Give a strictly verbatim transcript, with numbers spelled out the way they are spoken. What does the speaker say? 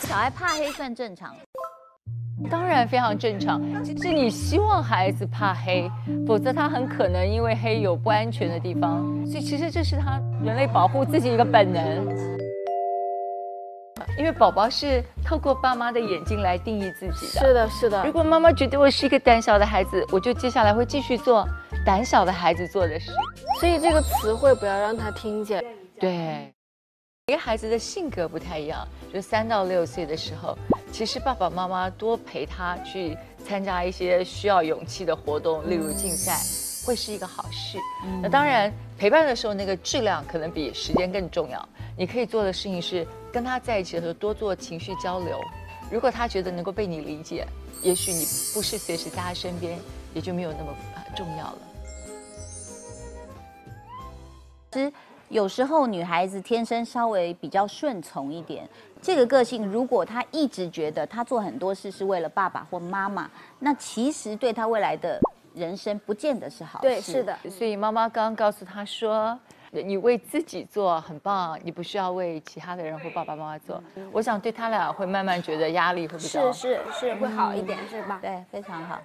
小孩怕黑算正常？当然非常正常，是你希望孩子怕黑，否则他很可能因为黑有不安全的地方。所以其实这是他人类保护自己一个本能。因为宝宝是透过爸妈的眼睛来定义自己的。是的，是的。如果妈妈觉得我是一个胆小的孩子，我就接下来会继续做胆小的孩子做的事。所以这个词汇不要让他听见。对。 每个孩子的性格不太一样，就三到六岁的时候，其实爸爸妈妈多陪他去参加一些需要勇气的活动，例如竞赛，会是一个好事。那当然，陪伴的时候那个质量可能比时间更重要。你可以做的事情是跟他在一起的时候多做情绪交流。如果他觉得能够被你理解，也许你不是随时在他身边，也就没有那么重要了。其实。 有时候女孩子天生稍微比较顺从一点，这个个性如果她一直觉得她做很多事是为了爸爸或妈妈，那其实对她未来的人生不见得是好事。对，是的。所以妈妈刚刚告诉她说，你为自己做很棒，你不需要为其他的人或爸爸妈妈做。我想对他俩会慢慢觉得压力会比较是是是会好一点，嗯、是吧？对，非常好。